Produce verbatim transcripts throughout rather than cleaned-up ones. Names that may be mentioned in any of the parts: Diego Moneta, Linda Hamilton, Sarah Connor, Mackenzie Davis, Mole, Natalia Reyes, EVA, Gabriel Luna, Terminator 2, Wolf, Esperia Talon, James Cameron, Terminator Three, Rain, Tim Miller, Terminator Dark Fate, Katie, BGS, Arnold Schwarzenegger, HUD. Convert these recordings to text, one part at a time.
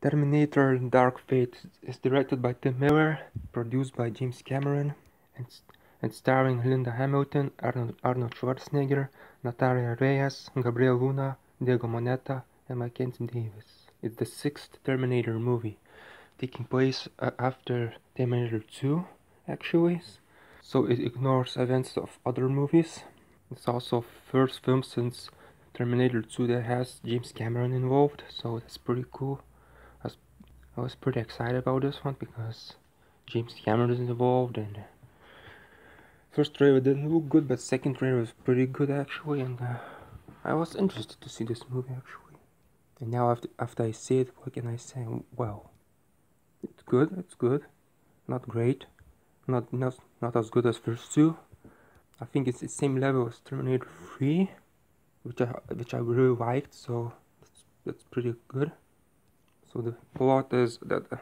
Terminator Dark Fate is directed by Tim Miller, produced by James Cameron, and, and starring Linda Hamilton, Arnold, Arnold Schwarzenegger, Natalia Reyes, Gabriel Luna, Diego Moneta, and Mackenzie Davis. It's the sixth Terminator movie, taking place uh, after Terminator two, actually, so it ignores events of other movies. It's also first film since Terminator two that has James Cameron involved, so that's pretty cool. I was pretty excited about this one because James Cameron is involved, and first trailer didn't look good, but second trailer was pretty good actually, and uh, I was interested to see this movie actually. And now after, after I see it, what can I say? Well, it's good, it's good, not great, not not not as good as first two. I think it's the same level as Terminator three, which I which I really liked, so that's, that's pretty good. So the plot is that uh,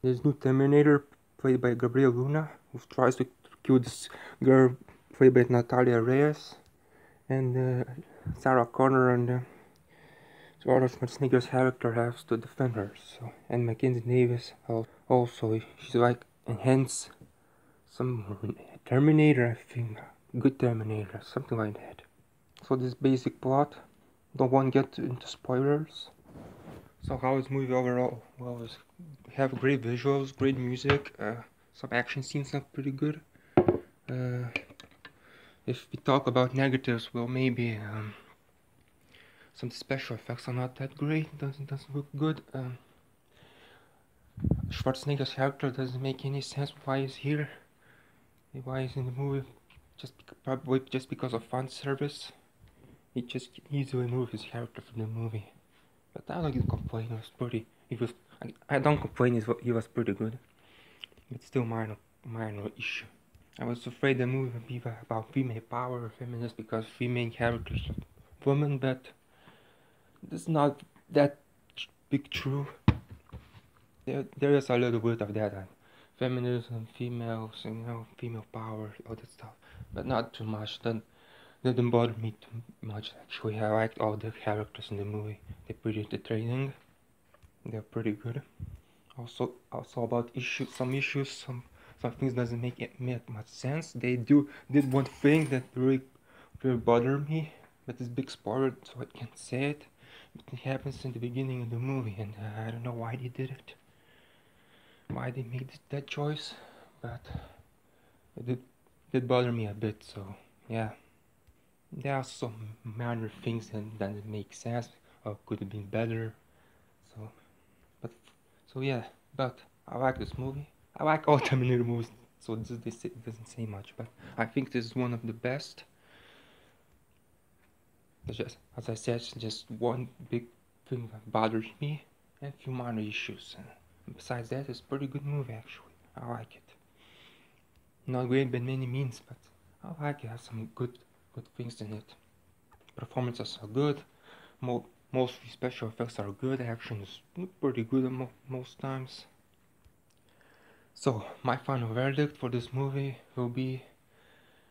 this new Terminator, played by Gabriel Luna, who tries to kill this girl, played by Natalia Reyes, and uh, Sarah Connor and uh, Arnold Schwarzenegger's character has to defend her. So, and Mackenzie Davis also, she's like, and hence some Terminator, I think, good Terminator, something like that. So this basic plot, don't want to get into spoilers. So how is movie overall? Well, we have great visuals, great music, uh, some action scenes are pretty good. Uh, if we talk about negatives, well, maybe um, some special effects are not that great, doesn't doesn't look good. Uh, Schwarzenegger's character doesn't make any sense. Why he's here? Why he's in the movie? Just probably just because of fan service. He just easily removed his character from the movie. But I don't complain, it was pretty, it was, I, I don't complain, it was, it was pretty good. But still minor, minor issue. I was afraid the movie would be about female power, feminists, because female characters are women, but that's not that big true. There, there is a little bit of that, and feminism, females, you know, female power, all that stuff. But not too much, then. Didn't bother me too much actually. I liked all the characters in the movie. They're pretty entertaining. They're pretty good. Also, also about issues, some issues, some some things doesn't make it make much sense. They do did one thing that really really bothered me, but it's big spoiler, so I can't say it. But it happens in the beginning of the movie, and uh, I don't know why they did it, why they made that choice, but it did did bother me a bit. So yeah. There are some minor things that doesn't make sense or could have been better. So, but so yeah. But I like this movie. I like all Terminator movies. So this, this it doesn't say much. But I think this is one of the best. It's just, as I said, just one big thing that bothers me and a few minor issues. And besides that, it's a pretty good movie actually. I like it. Not great by many means, but I like it. It has some good. good things in it. Performances are good, Mo mostly special effects are good, action is pretty good mo most times. So my final verdict for this movie will be,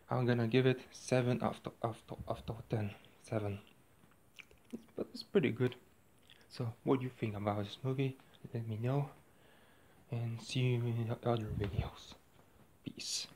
I'm gonna give it seven out of ten. seven. But it's pretty good. So what do you think about this movie? Let me know, and see you in the other videos. Peace.